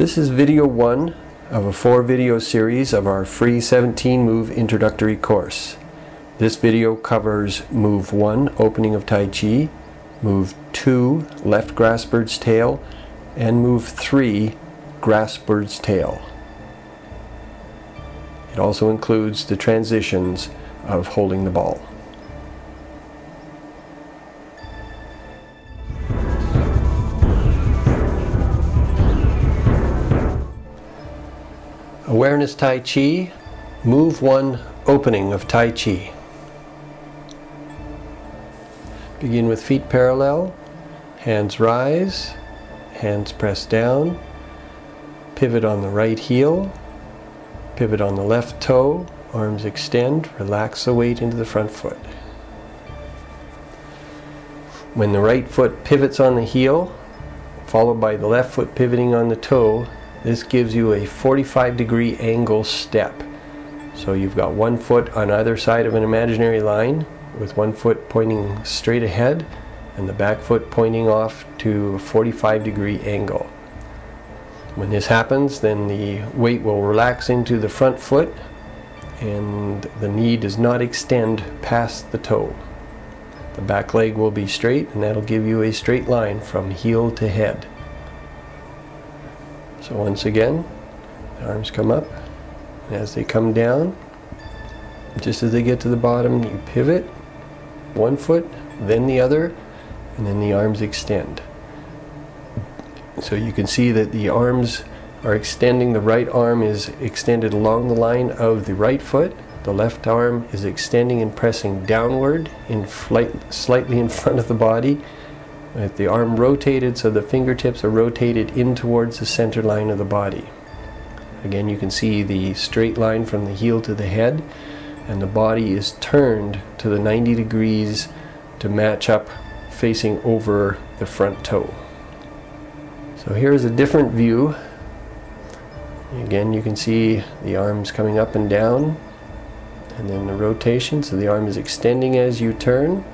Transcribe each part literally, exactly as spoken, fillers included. This is video one of a four video series of our free seventeen move introductory course. This video covers move one, opening of Tai Chi, move two, left grasp bird's tail, and move three, grasp bird's tail. It also includes the transitions of holding the ball. Awareness Tai Chi, move one, opening of Tai Chi. Begin with feet parallel, hands rise, hands press down, pivot on the right heel, pivot on the left toe, arms extend, relax the weight into the front foot. When the right foot pivots on the heel, followed by the left foot pivoting on the toe, this gives you a forty-five degree angle step. So you've got one foot on either side of an imaginary line, with one foot pointing straight ahead and the back foot pointing off to a forty-five degree angle. When this happens, then the weight will relax into the front foot and the knee does not extend past the toe. The back leg will be straight, and that'll give you a straight line from heel to head. So once again, the arms come up, and as they come down, just as they get to the bottom, you pivot one foot, then the other, and then the arms extend. So you can see that the arms are extending. The right arm is extended along the line of the right foot. The left arm is extending and pressing downward, in flight, slightly in front of the body, with the arm rotated so the fingertips are rotated in towards the center line of the body. Again, you can see the straight line from the heel to the head, and the body is turned to the ninety degrees to match up facing over the front toe. So here's a different view. Again, you can see the arms coming up and down, and then the rotation, so the arm is extending as you turn,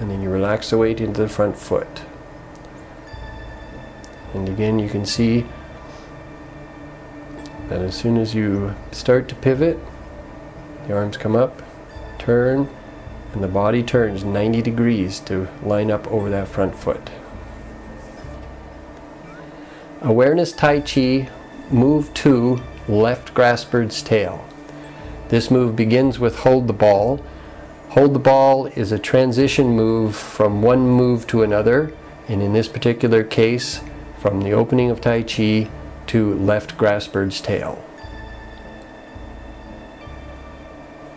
and then you relax the weight into the front foot. And again, you can see that as soon as you start to pivot, the arms come up, turn, and the body turns ninety degrees to line up over that front foot. Awareness Tai Chi, move two, left grasp bird's tail. This move begins with hold the ball. Hold the ball is a transition move from one move to another, and in this particular case, from the opening of Tai Chi to left grasp bird's tail.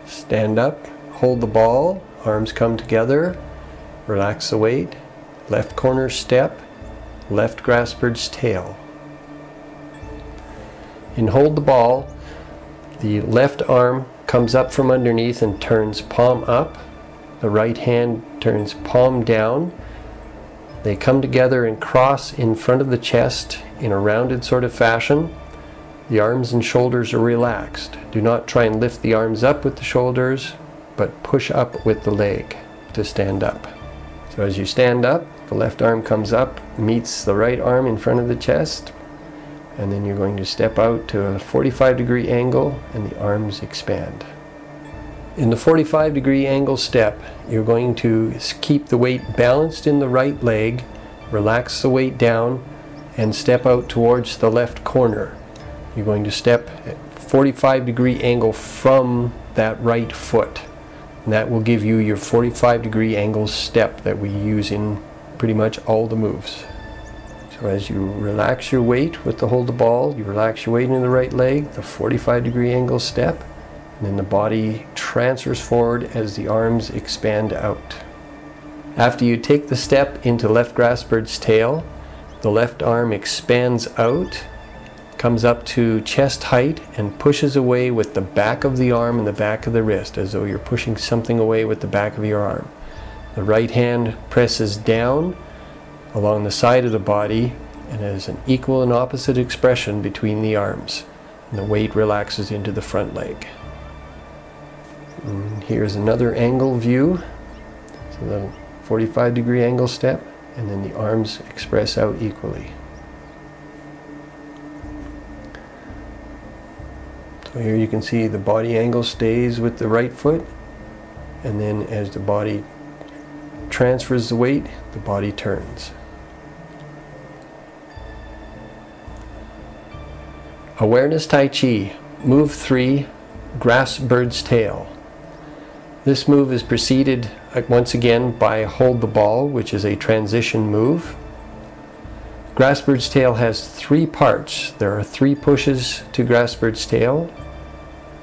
Stand up, hold the ball, arms come together, relax the weight, left corner step, left grasp bird's tail. In hold the ball, the left arm comes up from underneath and turns palm up, the right hand turns palm down. They come together and cross in front of the chest in a rounded sort of fashion. The arms and shoulders are relaxed. Do not try and lift the arms up with the shoulders, but push up with the leg to stand up. So as you stand up, the left arm comes up, meets the right arm in front of the chest, and then you're going to step out to a forty-five degree angle, and the arms expand. In the forty-five degree angle step, you're going to keep the weight balanced in the right leg, relax the weight down, and step out towards the left corner. You're going to step at forty-five degree angle from that right foot, and that will give you your forty-five degree angle step that we use in pretty much all the moves. So as you relax your weight with the hold the ball, you relax your weight into the right leg, the forty-five degree angle step, and then the body transfers forward as the arms expand out. After you take the step into left grasp bird's tail, the left arm expands out, comes up to chest height, and pushes away with the back of the arm and the back of the wrist, as though you're pushing something away with the back of your arm. The right hand presses down along the side of the body, and there's an equal and opposite expression between the arms, and the weight relaxes into the front leg. And here's another angle view, so the forty-five degree angle step, and then the arms express out equally. Here you can see the body angle stays with the right foot, and then as the body transfers the weight, the body turns. Awareness Tai Chi, move three, grasp bird's tail. This move is preceded once again by hold the ball, which is a transition move. Grasp bird's tail has three parts. There are three pushes to grasp bird's tail: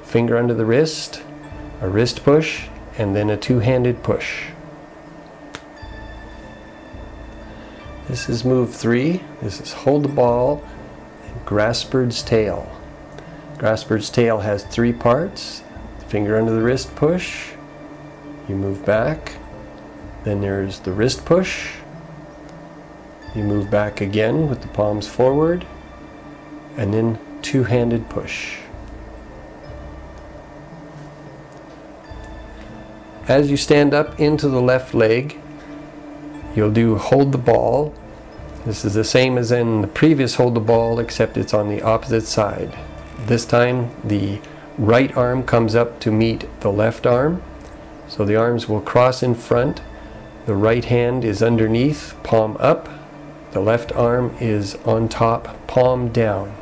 finger under the wrist, a wrist push, and then a two-handed push. This is move three. This is hold the ball and grasp bird's tail. Grasp bird's tail has three parts: finger under the wrist push, you move back, then there's the wrist push. You move back again with the palms forward, and then two-handed push. As you stand up into the left leg, you'll do hold the ball. This is the same as in the previous hold the ball, except it's on the opposite side. This time the right arm comes up to meet the left arm, so the arms will cross in front. The right hand is underneath, palm up. The left arm is on top, palm down.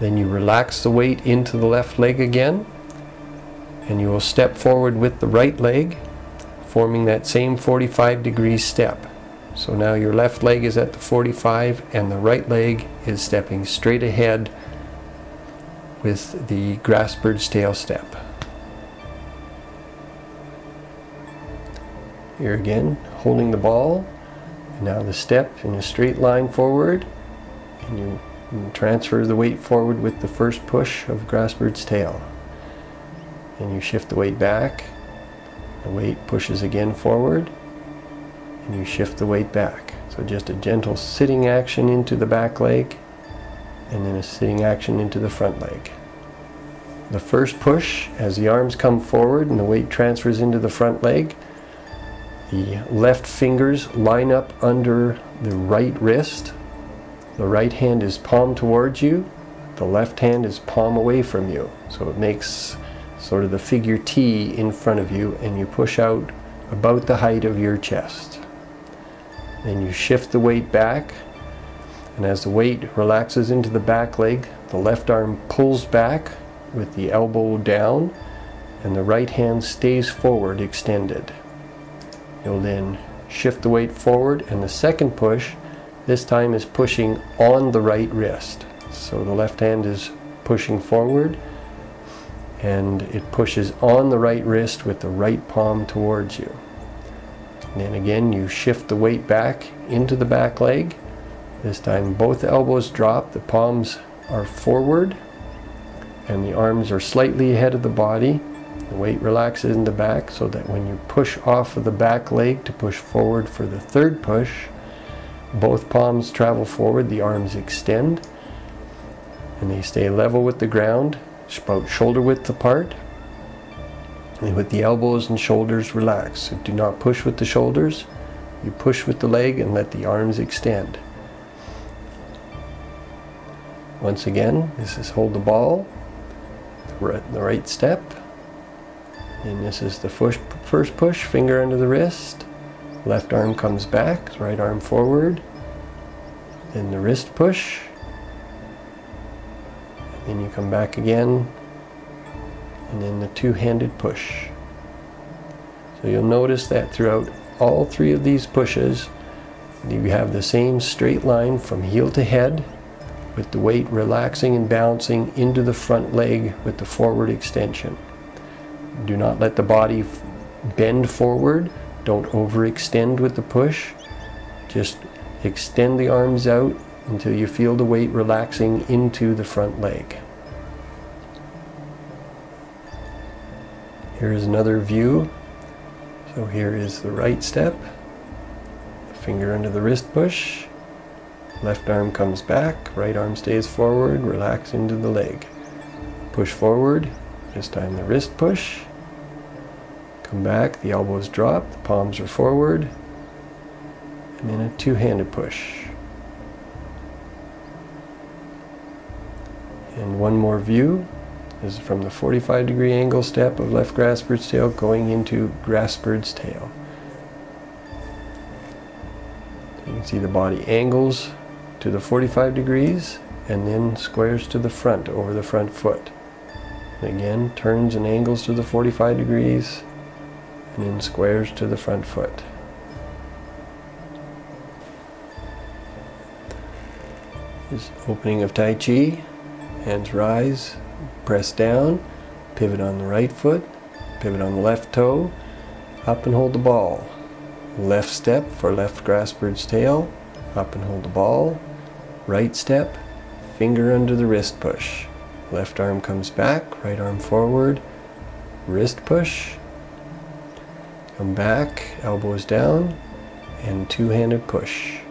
Then you relax the weight into the left leg again, and you will step forward with the right leg, forming that same forty-five degree step. So now your left leg is at the forty-five and the right leg is stepping straight ahead with the grasp bird's tail step. Here again, holding the ball. Now the step in a straight line forward, and you transfer the weight forward with the first push of grasp bird's tail. And you shift the weight back, the weight pushes again forward, and you shift the weight back. So just a gentle sitting action into the back leg, and then a sitting action into the front leg. The first push, as the arms come forward and the weight transfers into the front leg, the left fingers line up under the right wrist. The right hand is palm towards you. The left hand is palm away from you. So it makes sort of the figure T in front of you, and you push out about the height of your chest. Then you shift the weight back. And as the weight relaxes into the back leg, the left arm pulls back with the elbow down, and the right hand stays forward extended. You'll then shift the weight forward, and the second push this time is pushing on the right wrist. So the left hand is pushing forward, and it pushes on the right wrist with the right palm towards you. And then again you shift the weight back into the back leg. This time both elbows drop, the palms are forward, and the arms are slightly ahead of the body. The weight relaxes in the back, so that when you push off of the back leg to push forward for the third push, both palms travel forward, the arms extend, and they stay level with the ground, about shoulder width apart, and with the elbows and shoulders relaxed. So do not push with the shoulders, you push with the leg and let the arms extend. Once again, this is hold the ball, the right step. And this is the first push, finger under the wrist, left arm comes back, right arm forward, then the wrist push, and then you come back again, and then the two-handed push. So you'll notice that throughout all three of these pushes, you have the same straight line from heel to head, with the weight relaxing and bouncing into the front leg with the forward extension. Do not let the body bend forward. Don't overextend with the push. Just extend the arms out until you feel the weight relaxing into the front leg. Here is another view. So here is the right step, the finger under the wrist push, left arm comes back, right arm stays forward, relax into the leg, push forward. This time the wrist push, come back, the elbows drop, the palms are forward, and then a two-handed push. And one more view is from the forty-five degree angle step of left grasbird's tail going into grasbird's tail. You can see the body angles to the forty-five degrees and then squares to the front over the front foot. And again, turns and angles to the forty-five degrees and then squares to the front foot. This opening of Tai Chi, hands rise, press down, pivot on the right foot, pivot on the left toe, up and hold the ball. Left step for left grasbird's tail, up and hold the ball. Right step, finger under the wrist push. Left arm comes back, right arm forward, wrist push. Come back, elbows down, and two-handed push.